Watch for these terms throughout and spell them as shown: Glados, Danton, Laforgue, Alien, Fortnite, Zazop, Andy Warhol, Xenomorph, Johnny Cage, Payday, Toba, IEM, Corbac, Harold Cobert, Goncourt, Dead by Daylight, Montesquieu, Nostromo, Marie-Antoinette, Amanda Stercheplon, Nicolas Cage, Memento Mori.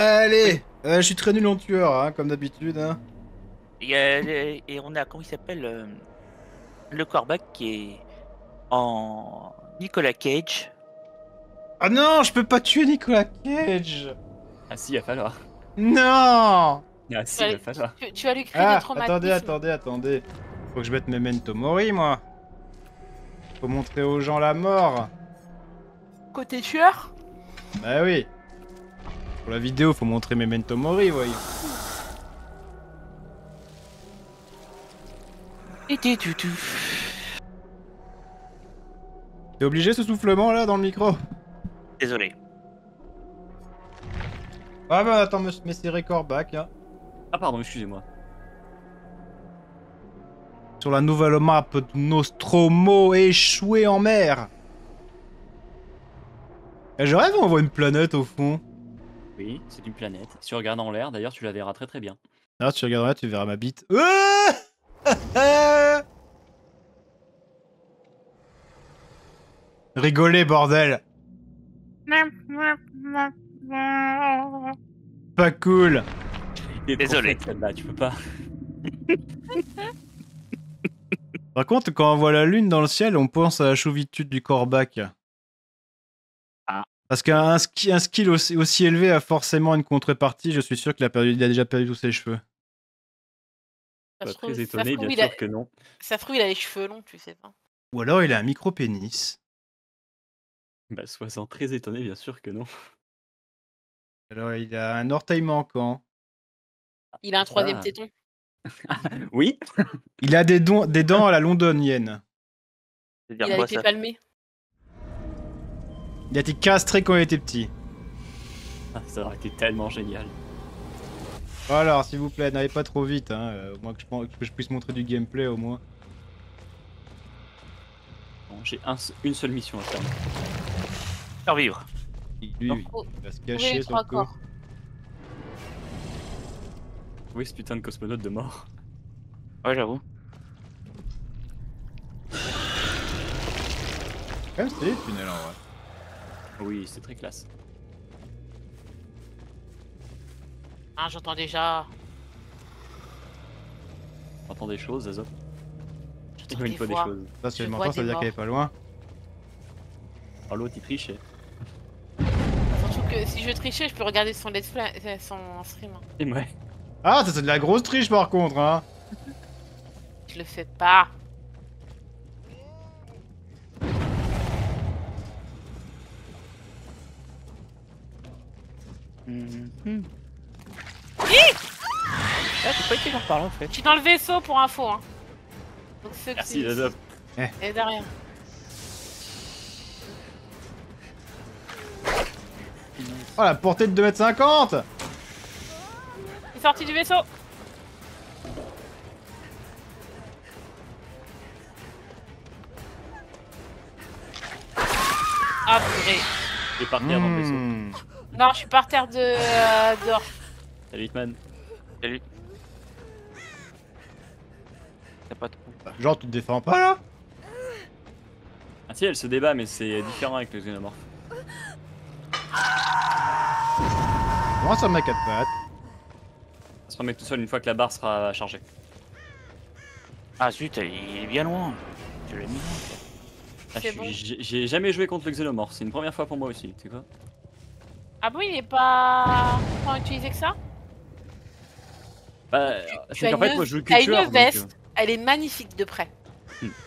Allez, je suis très nul en tueur, hein, comme d'habitude. Hein. Et on a, comment il s'appelle, le Corbac qui est en Nicolas Cage. Ah non, je peux pas tuer Nicolas Cage. Ah si, il va falloir. Non. Ah si, il va falloir. Tu vas lui créer des traumatismes. Attendez. Faut que je mette Memento Mori, moi. Faut montrer aux gens la mort. Côté tueur. Bah oui. Pour la vidéo, faut montrer Memento Mori, voyez. Et tu. T'es obligé ce soufflement là dans le micro. Désolé. Ah bah attends, mais c'est Corbac, hein. Ah pardon, excusez-moi. Sur la nouvelle map de Nostromo échoué en mer. Et je rêve, on voit une planète au fond. Oui, c'est une planète. Si tu regardes en l'air, d'ailleurs, tu la verras très très bien. Ah, tu regarderas, tu verras ma bite. Rigolez, bordel. Pas cool. Désolé. Là, tu peux pas. Par contre, quand on voit la lune dans le ciel, on pense à la chouvitude du Corbac. Ah. Parce qu'un skill aussi élevé a forcément une contrepartie. Je suis sûr qu'il a déjà perdu tous ses cheveux. Ça se trouve, très étonné, bien sûr que non. Ça se trouve, il a les cheveux longs, tu sais pas. Ou alors, il a un micro-pénis. Bah, sois-en très étonné, bien sûr que non. Alors, il a un orteil manquant. Il a un troisième téton. Oui. Il a des dents à la londonienne. Il a été palmé. Il a été castré quand il était petit. Ah, ça aurait été tellement génial. Alors, s'il vous plaît, n'allez pas trop vite, hein. Au moins que je puisse montrer du gameplay, au moins. Bon, j'ai une seule mission à faire. Survivre. Lui, il va se cacher sur le coup. Oui, ce putain de cosmonaute de mort. Ouais, j'avoue. Quand même, c'est tunnel en vrai. Oui, c'est très classe. Ah, j'entends déjà. J'entends des choses, Azop. J'entends une fois des choses. Ça, si je m'entends, ça veut dire qu'elle est pas loin. Oh, l'autre, il triche. Surtout que si je trichais, je peux regarder son let's play, son stream. Et ouais. Ah, c'est de la grosse triche par contre, hein. Je le fais pas. Ah, t'es pas été par là en fait. Je suis dans le vaisseau pour info, hein. Donc ceux qui... Merci, et derrière. Oh, la portée de 2,50 m. Sorti du vaisseau. Ah purée. T'es par terre dans le vaisseau. Non, je suis par terre dehors. Salut Hitman. Salut. T'as pas de coup. Genre tu te défends pas là? Ah si, elle se débat mais c'est différent avec le Xenomorph. Moi ça m'a 4 pattes. Ça se remet tout seul une fois que la barre sera chargée. Ah zut, il est bien loin. Je l'ai mis. Ah, j'ai jamais joué contre le Xenomorph, c'est une première fois pour moi aussi, tu vois. Ah bon, il est pas tant utilisé que ça? Bah, c'est qu'en fait, moi je joue que tueur. T'as une veste, donc, elle est magnifique de près.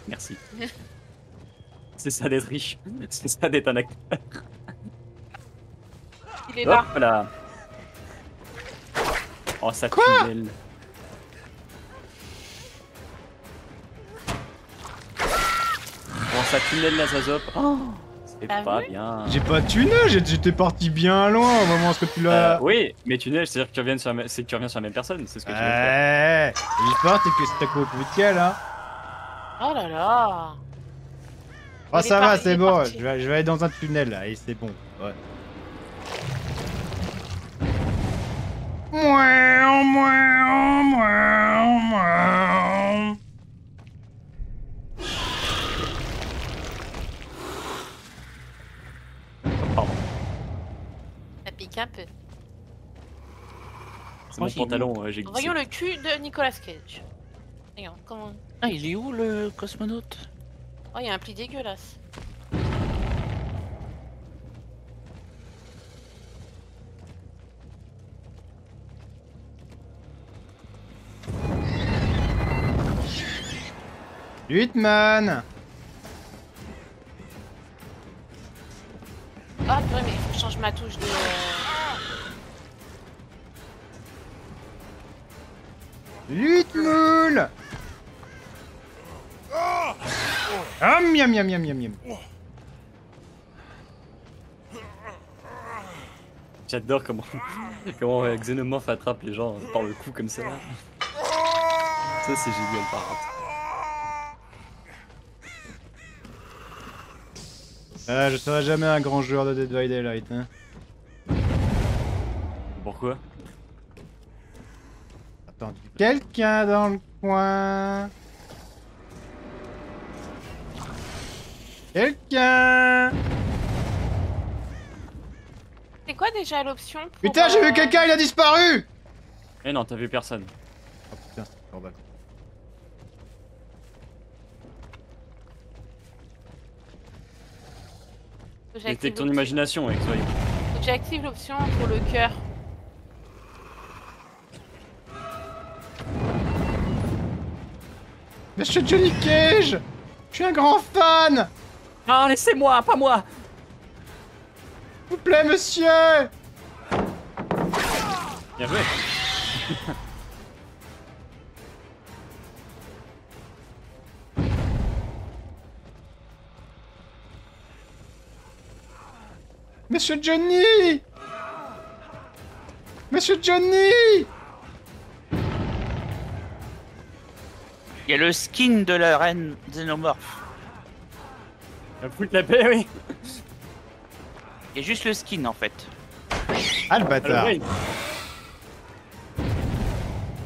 Merci. C'est ça d'être riche, c'est ça d'être un acteur. Il est là. Voilà. Oh, ça tue belle. Oh, ça tunnel la Zazop. Oh, c'est pas bien. J'ai pas tunnel, j'étais parti bien loin au moment où tu l'as. Oui, mais tunnel, c'est-à-dire que tu reviens sur la même personne, c'est ce que tu veux faire. Il part, c'est que c'est ta coupe de ciel, hein. Oh là là. Oh, ça va, c'est bon, je vais aller dans un tunnel là, et c'est bon. Ouais. Ça pique un peu. C'est mon pantalon, j'ai glissé. Voyons le cul de Nicolas Cage. Regarde, comment... Ah, il est où le cosmonaute? Oh, il y a un pli dégueulasse. Lutman! Ah purée, mais faut que je change ma touche de... Lutmoul! Ah miam miam miam miam miam. J'adore comment... comment Xenomorph attrape les gens par le cou comme ça. Ça c'est génial par contre. Ah, je serai jamais un grand joueur de Dead by Daylight, hein. Pourquoi? Attends, quelqu'un dans le coin. Quelqu'un. C'est quoi déjà l'option pour... Putain, j'ai vu quelqu'un, il a disparu. Eh non, t'as vu personne. Oh putain, c'est Corbac. C'était ton imagination, avec toi. J'active l'option pour le cœur. Mais je suis Johnny Cage! Je suis un grand fan! Non, laissez-moi, pas moi! S'il vous plaît, monsieur! Bien joué! Monsieur Johnny! Monsieur Johnny! Il y a le skin de la reine Xenomorph. La foutre la paix, oui! Il y a juste le skin en fait. Ah le bâtard! Il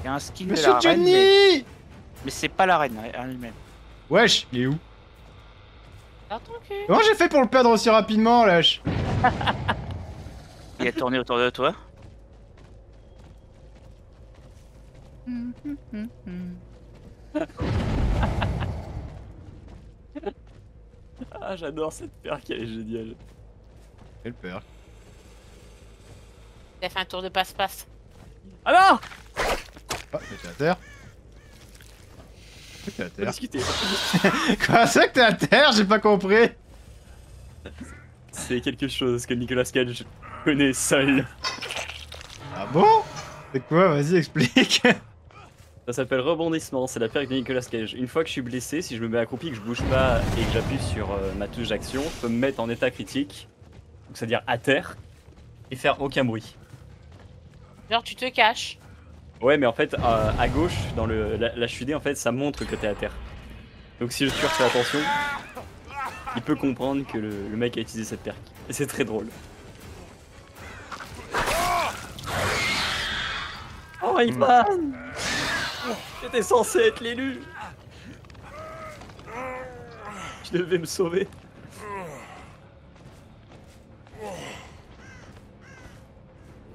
y a un skin Monsieur de la Johnny! Reine. Mais c'est pas la reine elle-même. Wesh, il est où? Comment j'ai fait pour le perdre aussi rapidement, lâche? Il a tourné autour de toi. Ah, j'adore cette perk, elle est géniale. Quelle perk? Il a fait un tour de passe-passe. Ah non! Oh, mais t'es à terre. T'es à terre. Quoi, c'est que t'es à terre? J'ai pas compris. C'est quelque chose que Nicolas Cage connaît seul. Ah bon? C'est quoi? Vas-y, explique. Ça s'appelle rebondissement, c'est la perque de Nicolas Cage. Une fois que je suis blessé, si je me mets accroupi, que je bouge pas et que j'appuie sur ma touche d'action, je peux me mettre en état critique, c'est-à-dire à terre, et faire aucun bruit. Genre tu te caches? Ouais, mais en fait, à gauche, dans la chute, en fait, ça montre que t'es à terre. Donc si le tueur fait attention... Il peut comprendre que le mec a utilisé cette perque. Et c'est très drôle. Oh, il passe. J'étais censé être l'élu. Je devais me sauver.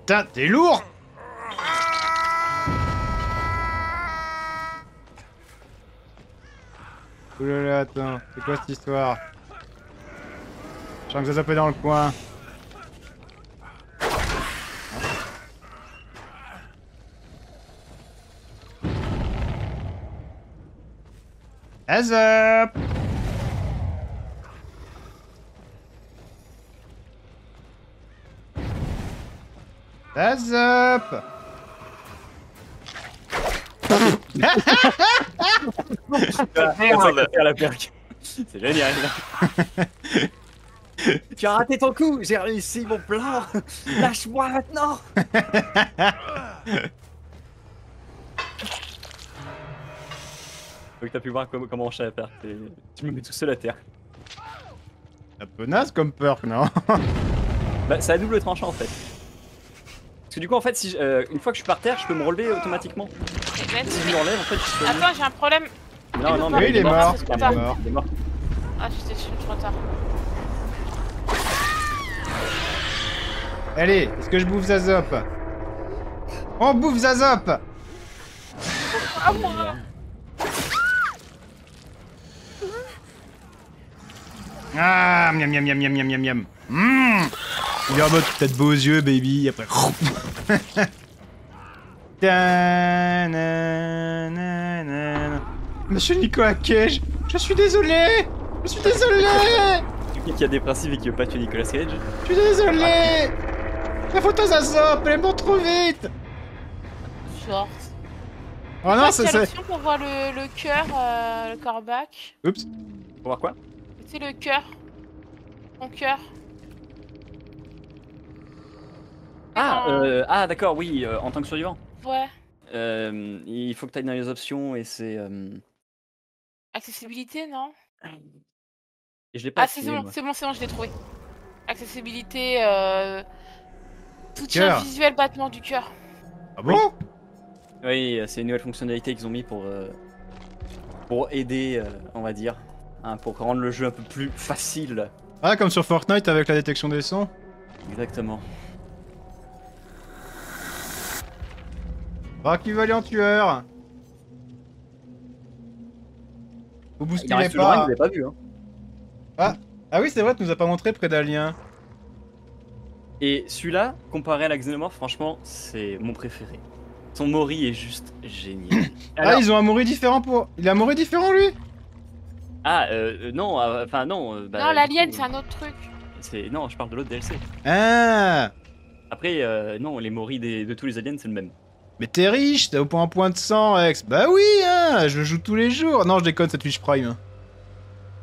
Putain, t'es lourd. Oulala, attends, c'est quoi cette histoire? Je sens que ça s'appelle dans le coin. Heads up! Heads up! C'est génial! Tu as raté ton coup, j'ai réussi mon plan. Lâche-moi maintenant. Donc t'as pu voir comment on cherche à faire. Tu me mets tout seul à terre. Un peu naze comme perk, non? Bah c'est à double tranchant en fait. Parce que du coup en fait, si une fois que je suis par terre, je peux me relever automatiquement. Si je me relève en fait, je peux... Attends, j'ai un problème. Non, non, mais il est mort. Il est mort. Ah, j'étais trop tard. Allez, est-ce que je bouffe Zazop? On bouffe Zazop. Ah, moi. Ah, miam miam miam miam miam miam. Il est en mode t'as de beaux yeux, baby, et après. Monsieur Nicolas Cage, je suis désolé. Je suis désolé. Quelqu'un qui a des principes et qui veut pas tuer Nicolas Cage. Je suis désolé. La photo Zazop, elle monte trop vite. Short. Oh non, c'est ça. Pour voir le cœur, le Corbac. Oups. Pour voir quoi? C'est le cœur. Mon cœur. Ah, ah d'accord, oui, en tant que survivant. Ouais. Il faut que tu ailles dans les options et c'est... Accessibilité, non? Et je l'ai pas. Ah, c'est bon, je l'ai trouvé. Accessibilité, soutien visuel, battement du cœur. Ah bon? Oui, c'est une nouvelle fonctionnalité qu'ils ont mis pour aider, on va dire, hein, pour rendre le jeu un peu plus facile. Ah, comme sur Fortnite avec la détection des sons. Exactement. Ah, qui veut aller en tueur? Vous boostez les pas. Loin, vous pas vu, hein. Ah. Ah oui, c'est vrai, tu nous as pas montré près d'Alien. Et celui-là, comparé à la Xenomorph, franchement, c'est mon préféré. Son Mori est juste génial. Alors... Ah, ils ont un Mori différent pour... Il a un Mori différent, lui? Ah, non, enfin, non... Bah, non, l'Alien, c'est un autre truc. Non, je parle de l'autre DLC. Ah. Après, non, les Mori de tous les aliens, c'est le même. Mais t'es riche, t'as au point un point de 100, ex. Bah oui, hein, je joue tous les jours. Non, je déconne, c'est Twitch Prime.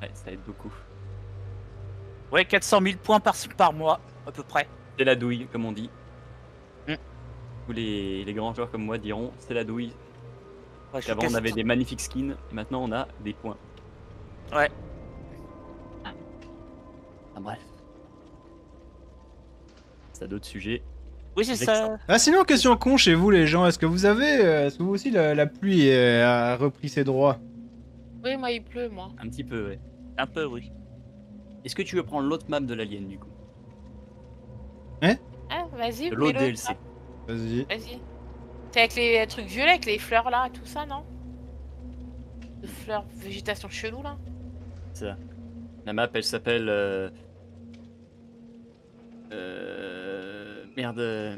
Ouais, ça aide beaucoup. Ouais, 400 000 points par mois, à peu près. C'est la douille, comme on dit. Mm. Tous les grands joueurs comme moi diront, c'est la douille. Ouais, avant, on avait des magnifiques skins, et maintenant, on a des points. Ouais. Ah, bref. C'est à d'autres sujets. Oui, c'est ça. Ah, sinon, question con chez vous, les gens, est-ce que vous avez. Est-ce que vous aussi la pluie a repris ses droits? Oui, moi, il pleut, moi. Un petit peu, ouais. Un peu, oui. Est-ce que tu veux prendre l'autre map de l'alien, du coup? Hein? Ah, vas-y, l'autre DLC. Vas-y. Vas-y. C'est avec les trucs violets, avec les fleurs là, tout ça, non? De fleurs, végétation chelou là. C'est ça. La map, elle s'appelle. Merde.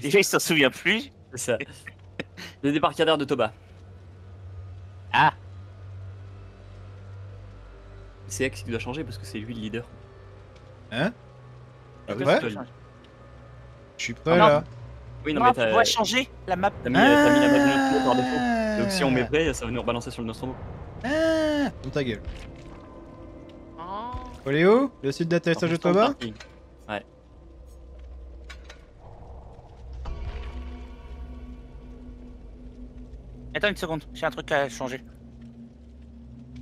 Déjà, il s'en souvient plus. C'est ça. Le débarcadère de Toba. Ah. C'est X qui doit changer parce que c'est lui le leader. Hein? Ah ouais? Je suis prêt là. Oui, non, mais tu dois changer la map. T'as mis la map par défaut. Donc si on met prêt, ça va nous rebalancer sur le Nostromo. Ah! Dans ta gueule. Oléo, le site d'atterrissage de Toba? Ouais. Attends une seconde, j'ai un truc à changer.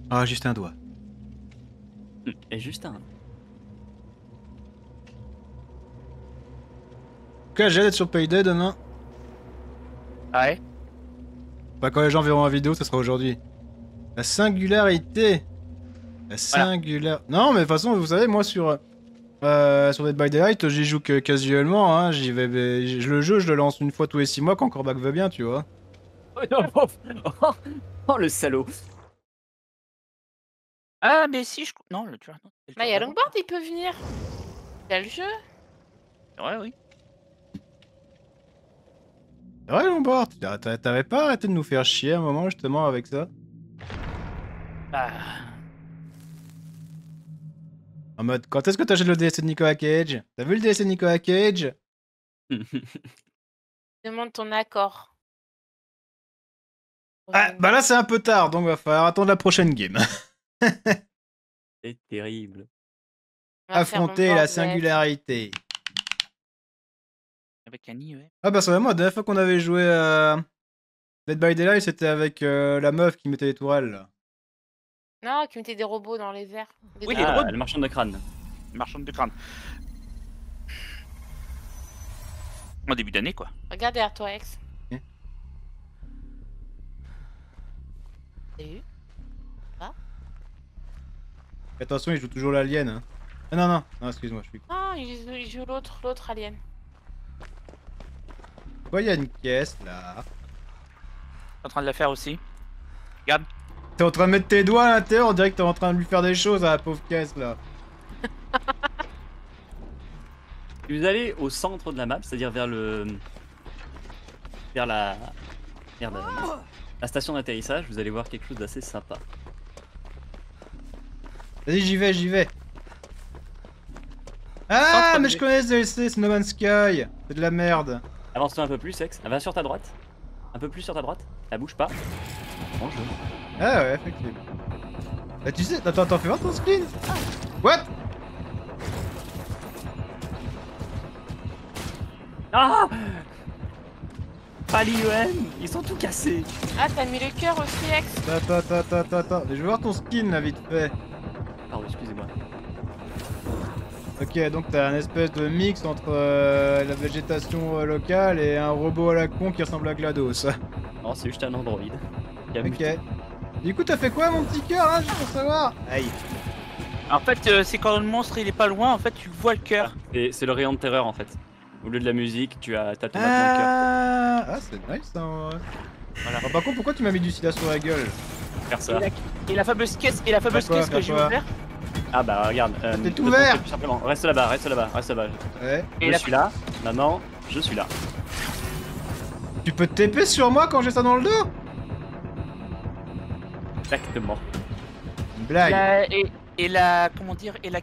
Ah, juste un doigt. Et juste un. En tout cas, j'ai hâte d'être sur Payday demain. Ah ouais? Bah, quand les gens verront la vidéo, ça sera aujourd'hui. La singularité. La singular. Voilà. Non, mais de toute façon, vous savez, moi sur Dead by Daylight, j'y joue que casuellement. Hein. J'y vais, le jeu, je le lance une fois tous les 6 mois quand Corbac va bien, tu vois. Oh le salaud. Ah mais si je... Non, le tueur... Bah y'a Longboard, il peut venir. Y'a le jeu. Ouais, oui. C'est vrai Longboard, t'avais pas arrêté de nous faire chier un moment justement avec ça. Bah... En mode, quand est-ce que t'achètes le DLC de Nicolas Cage? T'as vu le DLC de Nicolas Cage? Demande ton accord. Ah, bah là c'est un peu tard, donc va falloir attendre la prochaine game. C'est terrible. Affronter la singularité. Avec Annie, ouais. Ah bah c'est moi, la dernière fois qu'on avait joué à Dead by Daylight, c'était avec la meuf qui mettait des tourelles. Là. Non, qui mettait des robots dans les airs. Oui, les drones. Le marchand de crâne. Le marchand de crâne. En début d'année, quoi. Regarde derrière toi, ex. T'as vu? Ah. Attention, il joue toujours l'alien. Hein. Ah non, non, excuse-moi, je suis. Non, il joue l'autre alien. Pourquoi il y a une caisse là? T'es en train de la faire aussi. Regarde. T'es en train de mettre tes doigts à l'intérieur, on dirait que t'es en train de lui faire des choses à la pauvre caisse là. Vous allez au centre de la map, c'est-à-dire vers le... vers la... merde, la station d'atterrissage, vous allez voir quelque chose d'assez sympa. Vas-y, j'y vais. Ah, mais je connais ce DLC, No Man's Sky. C'est de la merde. Avance-toi un peu plus, Sex. Va sur ta droite. Un peu plus sur ta droite. La bouge pas. Bonjour. Ah ouais, effectivement. Ah, tu sais, attends, fais voir ton screen. What? Ah! Pas l'IEM, ils sont tout cassés. Ah, t'as mis le cœur aussi, Ex. Attends, je veux voir ton skin là, vite fait. Pardon, excusez-moi. Ok, donc t'as un espèce de mix entre la végétation locale et un robot à la con qui ressemble à Glados. Non, c'est juste un androïde. Ok. Du coup, t'as fait quoi, mon petit cœur, hein, juste pour savoir? Aïe. En fait, c'est quand le monstre il est pas loin, en fait, tu vois le cœur. C'est le rayon de terreur en fait. Au lieu de la musique, tu as ton cœur. Ah, c'est nice ça, hein, ouais. Voilà. Ah, par contre, pourquoi tu m'as mis du sida sur la gueule? Faire ça. Et la fameuse caisse, que j'ai ouverte. Ah bah regarde. T'es tout ouvert. Simplement, reste là-bas. Ouais. Et je suis là. Maintenant, je suis là. Tu peux te TP sur moi quand j'ai ça dans le dos? Exactement. Une blague. Et la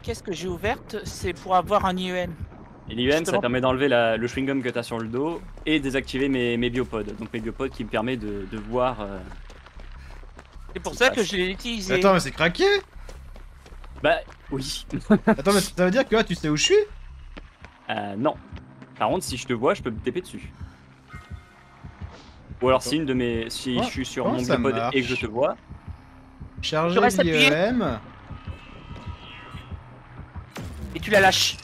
caisse que j'ai ouverte, c'est pour avoir un IEM. Et l'IEM, ça permet d'enlever le chewing-gum que t'as sur le dos et désactiver mes biopodes. Donc mes biopodes qui me permettent de voir... c'est pour ça que je l'ai utilisé. Attends, mais c'est craqué? Bah, oui. Attends, mais ça veut dire que là, tu sais où je suis? Non. Par contre, si je te vois, je peux me taper dessus. Ou alors, si je suis sur mon biopode et que je te vois... Charger l'IEM... Et tu la lâches.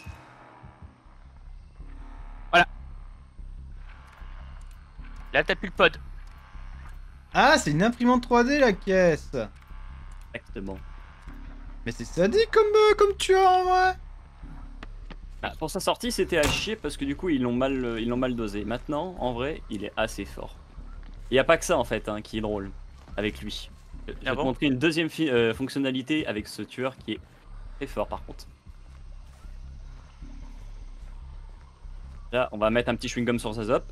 Voilà. Là, t'as plus le pod. Ah, c'est une imprimante 3D la caisse. Exactement. Mais c'est sadique comme tu as en vrai. Ah, pour sa sortie c'était à chier parce que du coup ils l'ont mal dosé. Maintenant en vrai il est assez fort. Il n'y a pas que ça en fait hein, qui est drôle avec lui. Je vais te montrer une deuxième fonctionnalité avec ce tueur qui est très fort par contre. Là on va mettre un petit chewing-gum sur sa zop.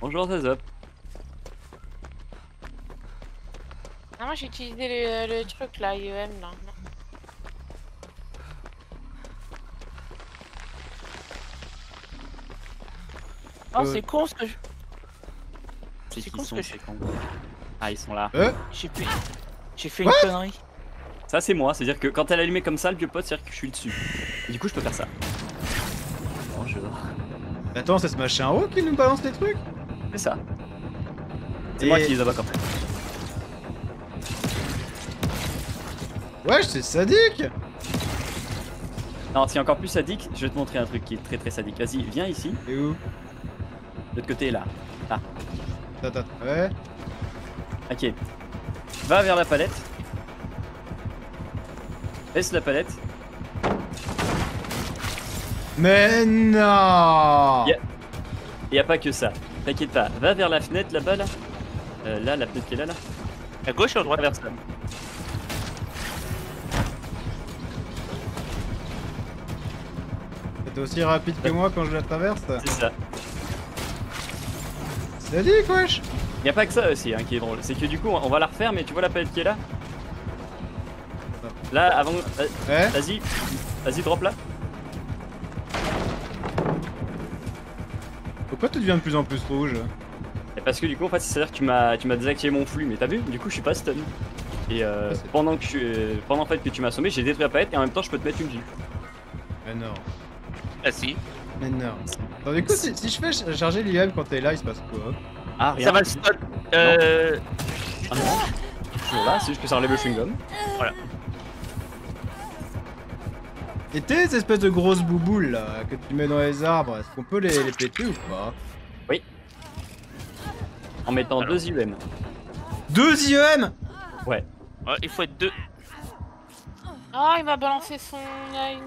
Bonjour Zazop. Ah moi j'ai utilisé le truc là, IEM là. Oh c'est con ce que je... Ah ils sont là. J'ai fait une connerie. Ça c'est moi, c'est-à-dire que quand elle est allumée comme ça, le vieux pote, c'est-à-dire que je suis dessus. Et du coup je peux faire ça. Bonjour. Attends, c'est ce machin en haut qui nous balance les trucs? C'est ça. C'est moi qui les abat quand même. Wesh, c'est sadique! Non, c'est encore plus sadique, je vais te montrer un truc qui est très très sadique. Vas-y, viens ici. Et où? De l'autre côté, là. Là. Attends, ouais. Ok. Va vers la palette. Laisse la palette. Mais non, y a pas que ça, t'inquiète pas, va vers la fenêtre là-bas là. Là, la fenêtre qui est là. À gauche ou à droite? Vers ça. C'était aussi rapide que moi quand je la traverse. C'est ça. C'est dit wesh. Y a pas que ça aussi hein, qui est drôle, c'est que du coup on va la refaire mais tu vois la palette qui est là? Là avant... Ouais. Vas-y drop là. Pourquoi tu deviens de plus en plus rouge? Et parce que du coup en fait c'est à dire que tu m'as désactivé mon flux mais t'as vu du coup je suis pas stun. Et pendant en fait que tu m'as assommé j'ai détruit la palette et en même temps je peux te mettre une gifle. Mais non. Ah si. Mais non. Attends, du coup si je fais charger l'IEM quand t'es là il se passe quoi? Ah rien. Ça va le stun. Ah, voilà, c'est juste que ça enlève le chewing-gum. Voilà. Et tes espèces de grosses bouboules là, que tu mets dans les arbres, est-ce qu'on peut les péter ou pas? Oui. En mettant deux IEM. Deux IEM? Ouais. Il faut être deux. Oh, il m'a balancé son œil.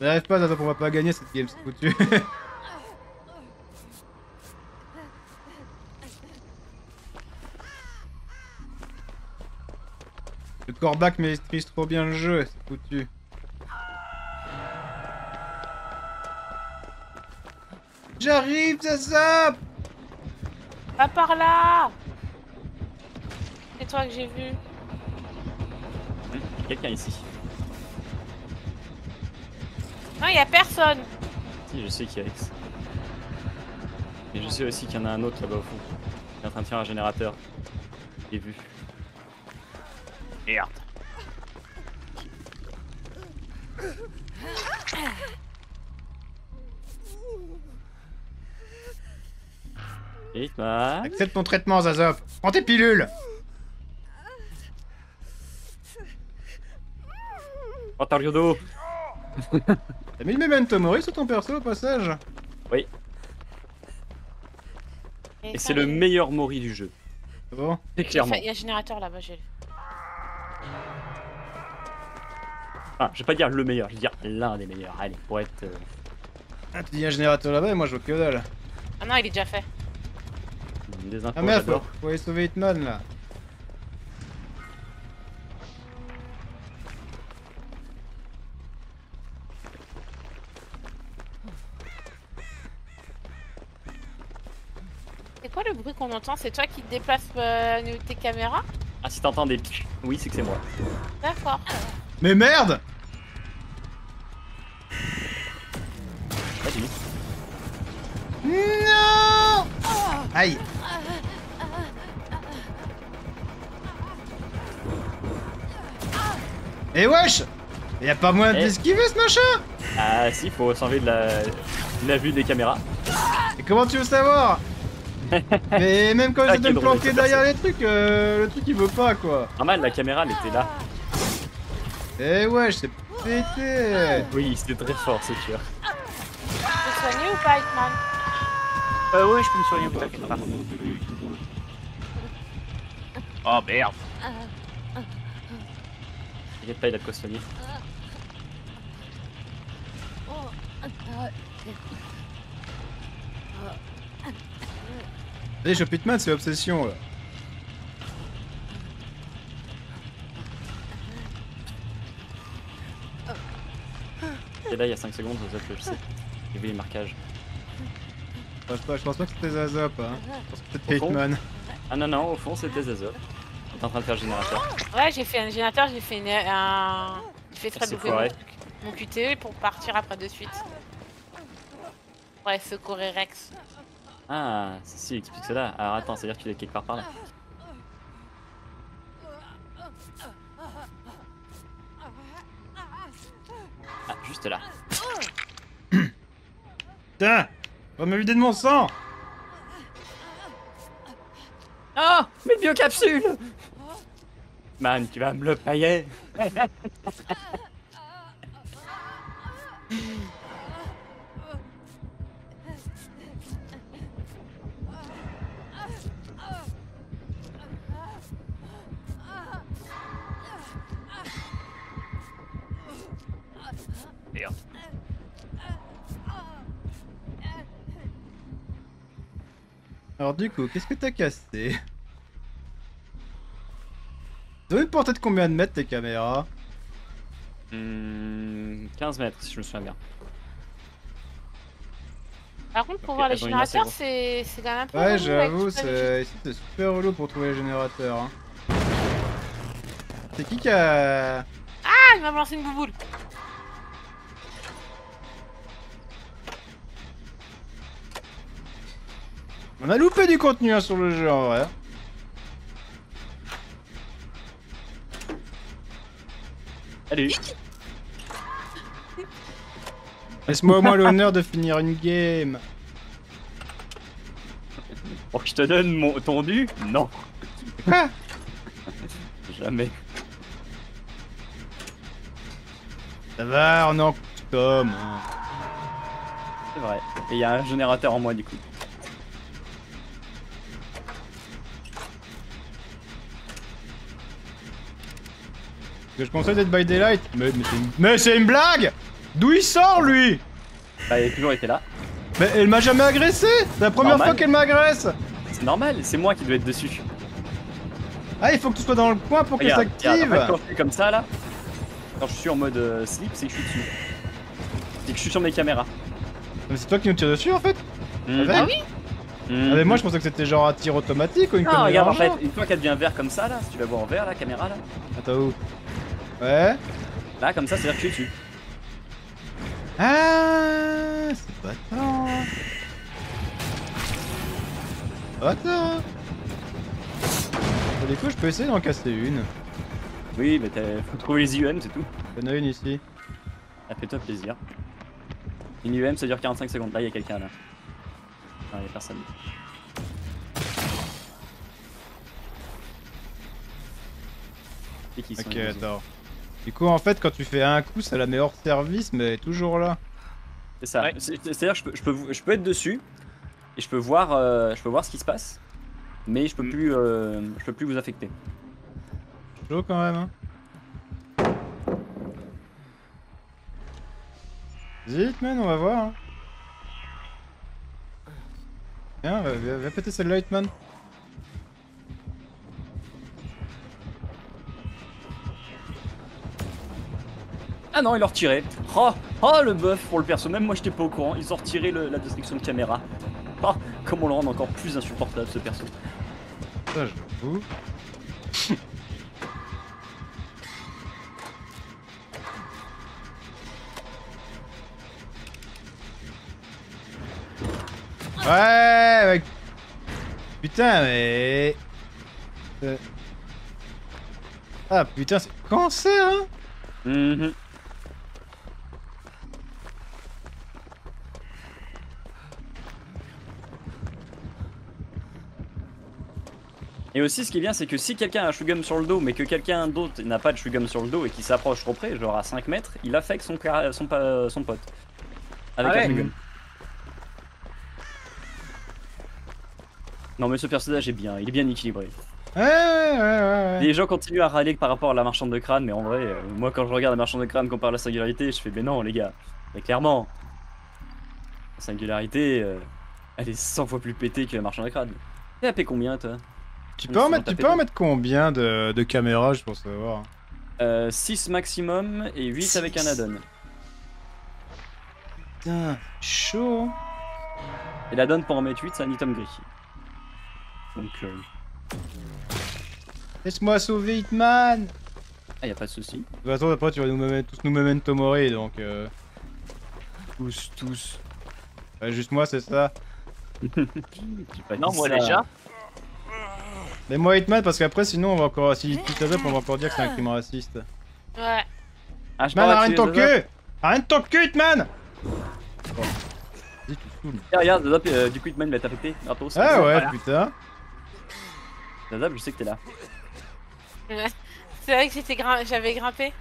J'arrive pas, attends, on va pas gagner cette game, c'est foutu. Le Corbac maîtrise trop bien le jeu, c'est foutu. J'arrive, ça zappe. Va par là. C'est toi que j'ai vu. Il y a quelqu'un ici. Non, il y a personne. Si, je sais qu'il y a X. Mais je sais aussi qu'il y en a un autre là-bas au fond. Il est en train de faire un générateur. J'ai vu. Merde. Accepte ton traitement, Zazop. Prends tes pilules. Prends ta Ryodo. T'as mis le Memento Mori sur ton perso au passage? Oui. Et c'est le meilleur Mori du jeu. C'est bon? C'est clairement. Il y a un générateur là-bas, j'ai... Ah, je vais pas dire le meilleur, je vais dire l'un des meilleurs. Allez, pour être... Ah, tu dis un générateur là-bas et moi je vois que dalle. Ah non, il est déjà fait. Des infos, ah merde, faut aller sauver Hitman là. C'est quoi le bruit qu'on entend? C'est toi qui te déplaces tes caméras? Ah, si t'entends des... Oui, c'est que c'est moi. D'accord. Mais merde! Non! Aïe! Eh wesh! Y'a pas moyen d'esquiver ce machin? Ah si, faut s'enlever de la vue des caméras. Et comment tu veux savoir? Mais même quand j'étais planqué derrière les trucs, le truc il veut pas quoi. Normal, la caméra elle était là. Eh wesh, c'est pété! Oui, c'était très fort ce tueur. Tu peux soigner ou pas, Hitman? Oui, je peux me soigner, t'inquiète pas. Oh merde! T'inquiète pas, il a de quoi soigner. Allez, Shop Hitman, c'est obsession là. Et là il y a 5 secondes, Zazop, je sais. J'ai vu les marquages. Je pense pas que c'était Zazop, hein. Je pense que c'était Hitman. Ah non, non, au fond c'était Zazop. On est en train de faire le générateur. Ouais, j'ai fait un générateur, j'ai fait un... J'ai fait très doucement mon QTE pour partir après de suite. Ouais, secourir Rex. Ah, si, explique cela. Alors attends, c'est-à-dire que tu l'as quelque part par là. Ah, juste là. Putain, on m'a vidé de mon sang. Oh, mes biocapsules. Man, tu vas me le payer. Alors du coup, qu'est-ce que t'as cassé? T'as une portée de combien de mètres tes caméras? 15 mètres si je me souviens bien. Par contre, pour voir les générateurs, c'est quand même un peu... Ouais, j'avoue, c'est super relou pour trouver les générateurs. Hein. C'est qui a... Ah, il m'a lancé une bouboule. On a loupé du contenu hein, sur le jeu en vrai. Salut. Laisse-moi au moins l'honneur de finir une game. Pour que je te donne ton dû? Non. Jamais. Ça va, on est en com. C'est vrai. Et il y a un générateur en moi du coup. Que je conseille Dead by Daylight. Mais c'est une blague. D'où il sort lui? Bah il a toujours été là. Mais elle m'a jamais agressé. C'est la première fois qu'elle m'agresse. C'est normal, c'est moi qui dois être dessus. Ah il faut que tu sois dans le coin pour qu'elle s'active. Quand je suis comme ça là, quand je suis en mode slip, c'est que je suis dessus. C'est que je suis sur mes caméras. Mais c'est toi qui nous tire dessus en fait. Ah oui. Ah mais moi je pensais que c'était genre un tir automatique ou une caméra. Non regarde en fait, une fois qu'elle devient vert comme ça là, si tu la vois en vert la caméra là. Attends où? Ouais. Là comme ça c'est à dire que je suis dessus. Ah, c'est bâtard. Bâtard. Du coup je peux essayer d'en casser une. Oui mais faut trouver les IEM c'est tout. Y'en a une ici. Ah fais-toi plaisir. Une IEM ça dure 45 secondes, là y'a quelqu'un là. Non y'a personne. Ok attends. Du coup en fait quand tu fais un coup ça la met hors service mais elle est toujours là. C'est ça, ouais. C'est-à-dire je peux être dessus et je peux voir ce qui se passe mais je peux plus vous affecter. Chaud quand même hein. Vite man on va voir hein. Viens va péter celle-là Hitman. Ah non, il leur tirait. Oh, oh le bœuf pour le perso, même moi j'étais pas au courant, ils ont retiré la destruction de caméra. Oh, comme on le rend encore plus insupportable ce perso. Ça je le fous. Ouais mec. Putain mais... Ah putain c'est cancer hein. Et aussi ce qui est bien c'est que si quelqu'un a un chewing-gum sur le dos mais que quelqu'un d'autre n'a pas de chewing-gum sur le dos et qu'il s'approche trop près, genre à 5 mètres, il affecte son pote. Avec un chewing-gum. Non mais ce personnage est bien, il est bien équilibré. Ouais. Les gens continuent à râler par rapport à la marchande de crâne mais en vrai, moi quand je regarde la marchande de crâne comparée à la singularité, je fais mais non les gars, mais clairement, la singularité, elle est 100 fois plus pétée que la marchande de crâne. T'es tapé combien toi? Tu peux en mettre combien de caméras, je pense savoir. 6 maximum et 8 6. Avec un add-on. Putain, chaud. Et l'add-on pour en mettre 8, c'est un item gris. Donc laisse-moi sauver Hitman. Ah, y'a pas de souci. De toute façon, après tu vas tous nous Memento Mori, donc tous. Bah, juste moi, c'est ça. Non, moi ça. Déjà. Mais moi Hitman parce qu'après sinon on va encore, si tout à l'heure on va encore dire que c'est un crime raciste. Ouais. Ah, Hitman arrête ton cul. Arrête ton cul Hitman. Vas-y, tu saoules. Regarde, du coup Hitman va t'affecter. Ah ouais voilà. Putain Zadab je sais que t'es là. C'est vrai que j'avais grimpé.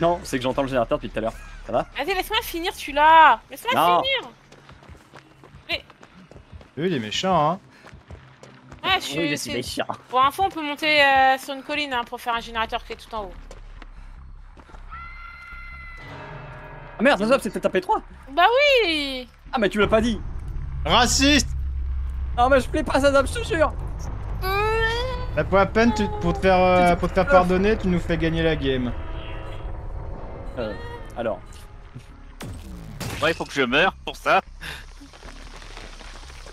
Non c'est que j'entends le générateur depuis tout à l'heure. Ça va. Vas-y laisse-moi finir celui-là. Laisse-moi finir. Mais... Lui il est méchant hein. Ouais, je suis méchant. Pour info, on peut monter sur une colline hein, pour faire un générateur qui est tout en haut. Ah merde, Zazop, c'était tapé 3. Bah oui. Ah, mais tu l'as pas dit. Raciste. Non, mais je plais pas, Zazop, je te jure. Là, pour la peine, pour te faire pardonner, tu nous fais gagner la game. Alors. Ouais, il faut que je meure pour ça.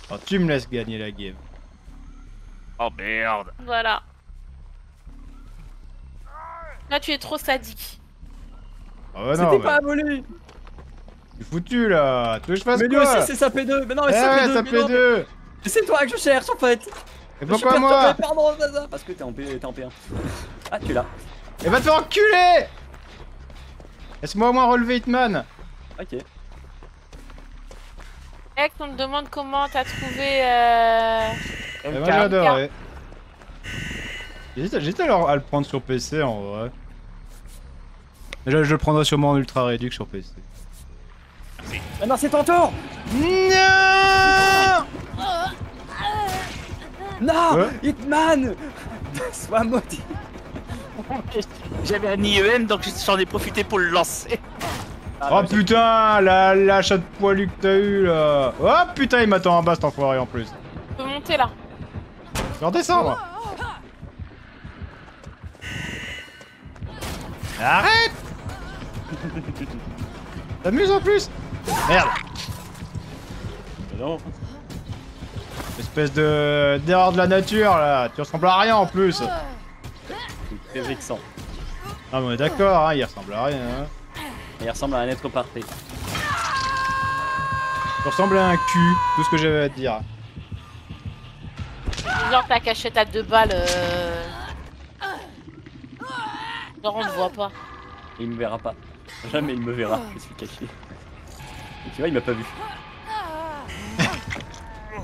Alors, tu me laisses gagner la game. Oh merde! Voilà. Là tu es trop sadique. Ah bah non. C'était pas aboli! T'es foutu là! Tu veux que je fasse quoi? Mais lui aussi c'est sa P2! Mais non mais c'est sa P2! C'est toi que je cherche en fait! Et pourquoi moi? Parce que t'es en P1. Ah tu l'as! Et va te faire enculer! Laisse-moi au moins relever Hitman! Ok. Mec, on me demande comment t'as trouvé moi j'ai adoré. J'hésite alors à le prendre sur PC en vrai. Je le prendrai sûrement en ultra réduc sur PC. Merci. Ah non c'est ton tour. Non. Non ouais. Hitman sois maudit. J'avais un IEM donc j'en ai profité pour le lancer. Ah, oh putain, la chatte poilue que t'as eu là. Oh putain, il m'attend en bas cet enfoiré en plus. Je peux monter là. Je vais redescendre. Arrête. T'amuses en plus. Merde. Non. Espèce de d'erreur de la nature là. Tu ressembles à rien en plus. C'est très vexant. Ah mais on est d'accord, hein, il ressemble à rien. Hein. Il ressemble à un être parfait. Il ressemble à un cul, tout ce que j'avais à te dire. Genre ta cachette à 2 balles. Genre on ne voit pas. Il me verra pas. Jamais il me verra, je suis caché. Et tu vois, il m'a pas vu.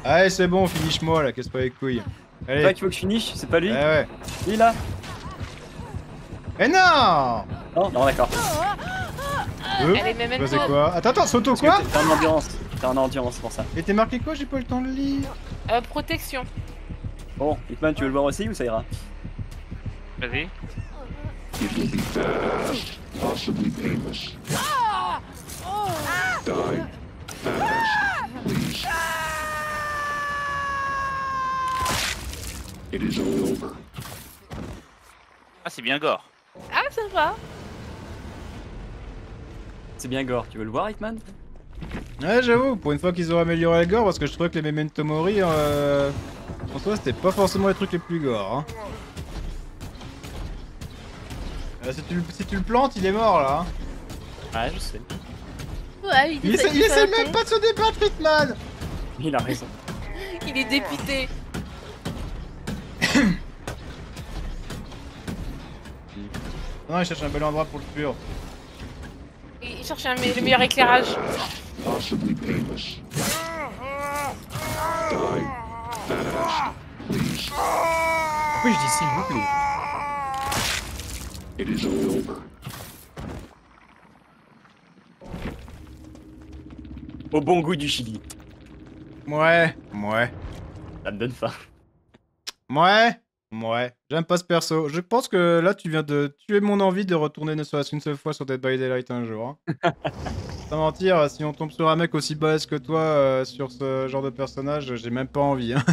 Allez, c'est bon, finish moi là, casse pas les couilles. Allez. Toi qui veux que je finish, c'est pas lui. Ah ouais. Il est là. Eh non. Non, non, d'accord. C'est quoi? Attends, attends, saute au quoi? T'es en endurance, pour ça. Et t'es marqué quoi? J'ai pas eu le temps de lire. Protection. Bon, Hitman, tu veux le voir aussi ou ça ira? Vas-y. Ah, c'est bien gore. Ah, sympa. C'est bien gore, tu veux le voir, Hitman? Ouais, j'avoue, pour une fois qu'ils ont amélioré le gore, parce que je trouvais que les Memento Mori, en soi, c'était pas forcément les trucs les plus gore. Hein. Si tu le plantes, il est mort là. Ah, je sais. Ouais, il essaie même pas de se débattre, Hitman. Il a raison. Il est dépité. Non, il cherche un bel endroit pour le tuer. Il cherche le meilleur éclairage. Pourquoi je dis s'il vous plaît? Au bon goût du Chili. Ouais, ouais. Ça me donne faim. Ouais, ouais. J'aime pas ce perso. Je pense que là, tu viens de tuer mon envie de retourner ne serait-ce qu'une seule fois sur Dead by Daylight un jour. Hein. Sans mentir, si on tombe sur un mec aussi balèze que toi sur ce genre de personnage, j'ai même pas envie. Hein.